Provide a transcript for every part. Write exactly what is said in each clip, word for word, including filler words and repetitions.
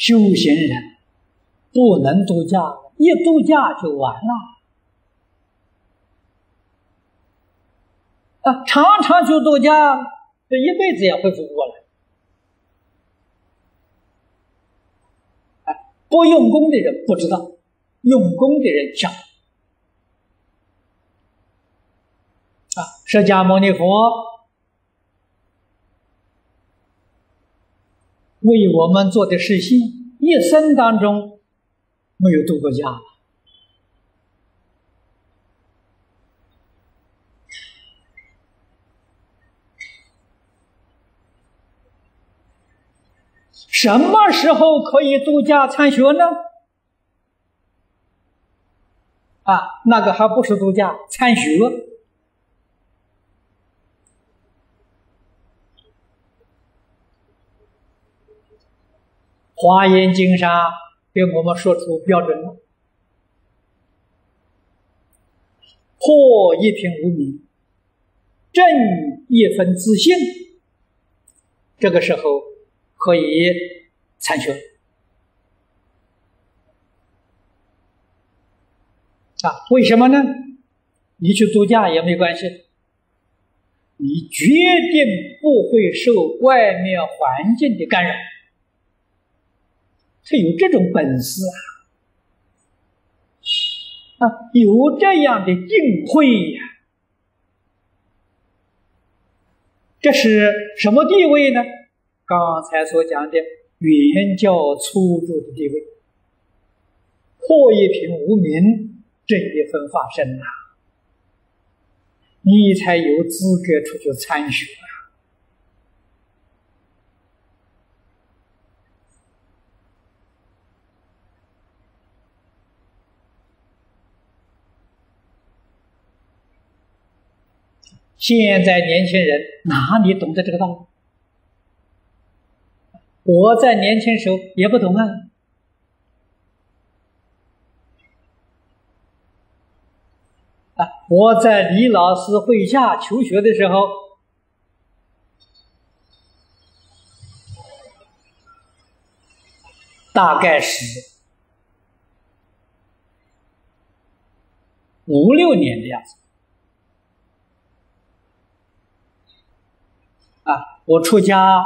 修行人不能度假，一度假就完了。啊，常常去度假，这一辈子也恢复不过来。啊，不用功的人不知道，用功的人晓得。 啊，释迦牟尼佛为我们做的事情，一生当中没有度过假。什么时候可以度假参学呢？啊，那个还不是度假，参学。 华严经上给我们说出标准了：破一品无明，正一分自性。这个时候可以参学啊？为什么呢？你去度假也没关系，你决定不会受外面环境的干扰。 他有这种本事啊！啊，有这样的定慧呀、啊！这是什么地位呢？刚才所讲的原教初住的地位，破一品无明，这一分法身呐、啊，你才有资格出去参学啊！ 现在年轻人哪里懂得这个道理？我在年轻时候也不懂啊。啊，我在李老师麾下求学的时候，大概是五六年的样子。 啊，我出家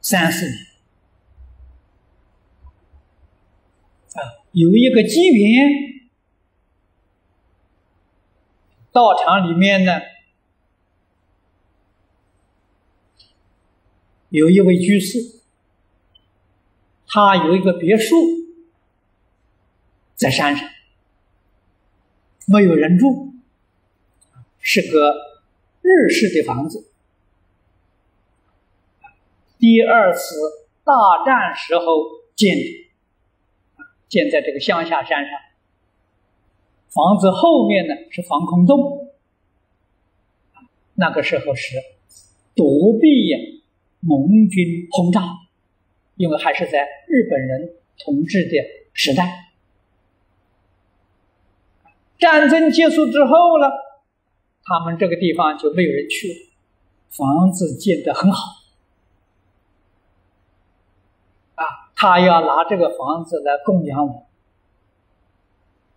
三四年，啊，有一个机缘，道场里面呢，有一位居士，他有一个别墅在山上，没有人住。 是个日式的房子。第二次大战时候建的，建在这个乡下山上。房子后面呢是防空洞。那个时候是躲避盟军轰炸，因为还是在日本人统治的时代。战争结束之后呢？ 他们这个地方就没有人去了，房子建得很好，啊，他要拿这个房子来供养我，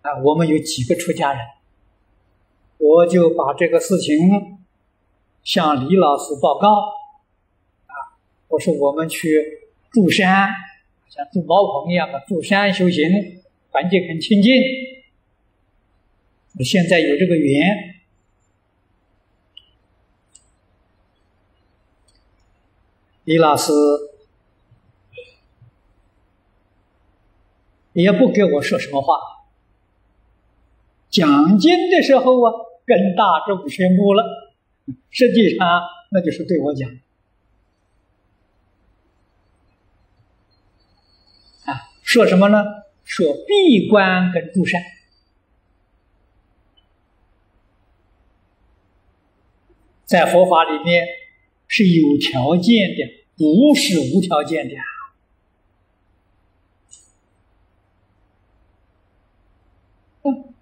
啊，我们有几个出家人，我就把这个事情向李老师报告，啊，我说我们去住山，像住茅棚一样的住山修行，环境很清净，我现在有这个缘。 李老师也不给我说什么话。讲经的时候啊，跟大众宣布了，实际上那就是对我讲。啊，说什么呢？说闭关跟住山。在佛法里面。 是有条件的，不是无条件的。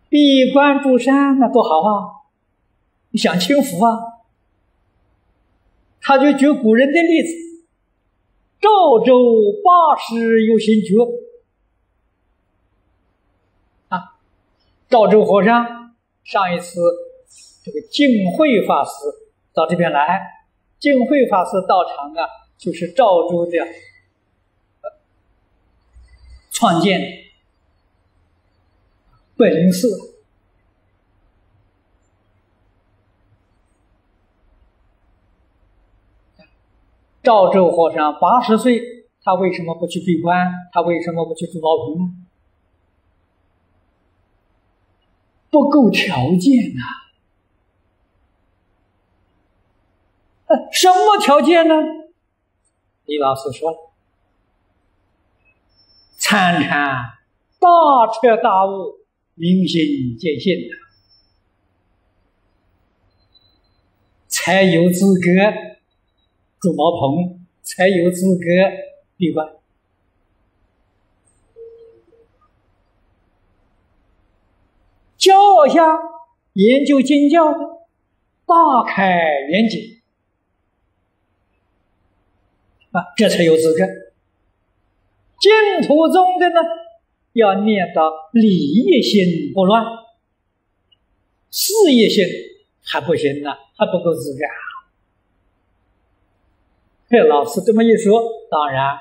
闭关住山那多好啊！你享清福啊！他就举古人的例子，赵州八十有心觉啊，赵州和尚上一次这个净慧法师到这边来，净慧法师道场啊，就是赵州的创建本寺。 赵州和尚八十岁，他为什么不去闭关？他为什么不去住茅棚？不够条件呐、啊！什么条件呢？李老师说了，参禅大彻大悟，明心见性的，才有资格 住茅棚，才有资格闭关。教我一下研究经教，大开眼界啊，这才有资格。净土宗的呢，要念到理业心不乱，事业心还不行呢、啊，还不够资格啊。 这老师这么一说，当然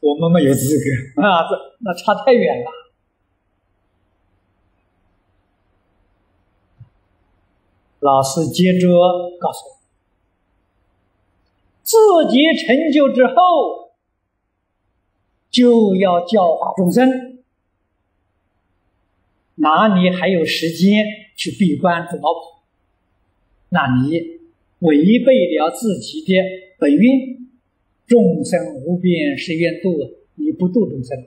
我们没有资格啊，这那差太远了。老师接着告诉我，自己成就之后，就要教化众生，哪里还有时间去闭关住茅棚？那你违背了自己的 本愿，众生无边誓愿度，你不度众生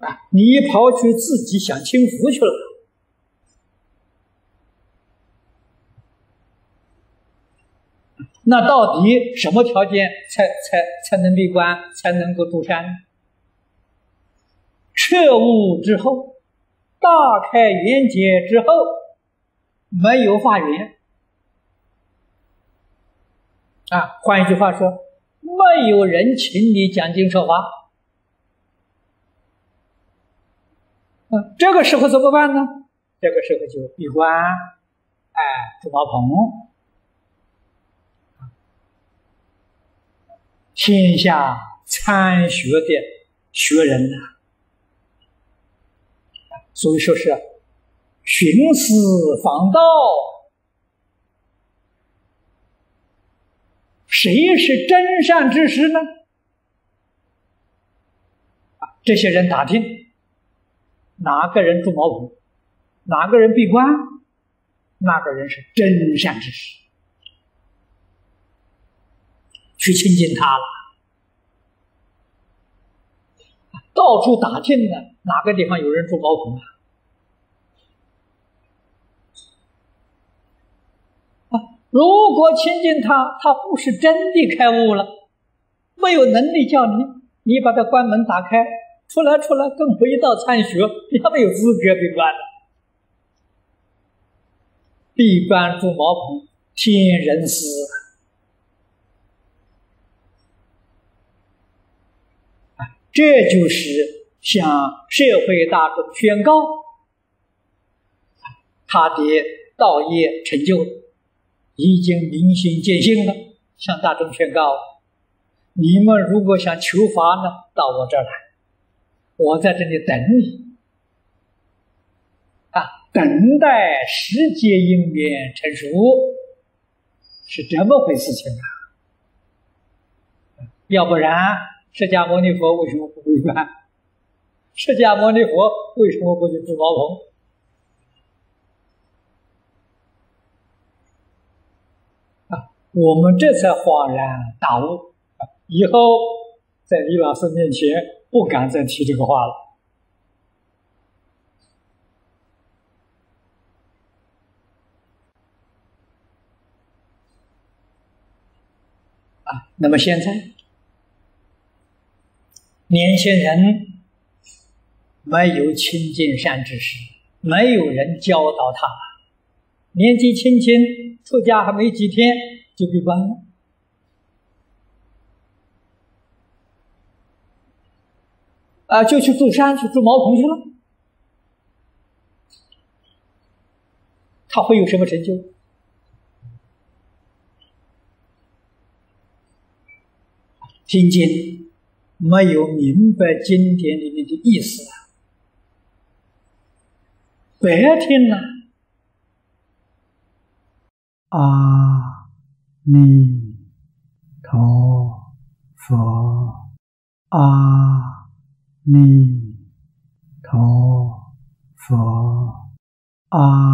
啊！啊，你跑去自己享清福去了。那到底什么条件才才才能闭关，才能够度山？彻悟之后，大开眼界之后， 没有法缘啊！换一句话说，没有人请你讲经说法，嗯，这个时候怎么办呢？这个时候就闭关，哎，住茅棚。天下参学的学人呐、啊，所以说是 徇私访道，谁是真善知识呢？啊，这些人打听，哪个人住茅棚，哪个人闭关，那个人是真善知识，去亲近他了。到处打听呢，哪个地方有人住茅棚啊？ 如果亲近他，他不是真的开悟了，没有能力叫你，你把他关门打开，出来出来，跟回道参学，你还没有资格闭关了。闭关住茅棚，天人师。啊，这就是向社会大众宣告他的道业成就 已经明心见性了，向大众宣告：你们如果想求法呢，到我这儿来，我在这里等你啊，等待时节因缘成熟，是这么回事情啊。要不然，释迦牟尼佛为什么不回观？释迦牟尼佛为什么不去住茅棚？ 我们这才恍然大悟，以后在李老师面前不敢再提这个话了。啊，那么现在年轻人没有亲近善知识，没有人教导他，年纪轻轻 出出家还没几天就被关了。啊，就去住山去住茅棚去了。他会有什么成就？听经没有明白经典里面的意思啊，白听了。阿弥陀佛，阿弥陀佛，阿。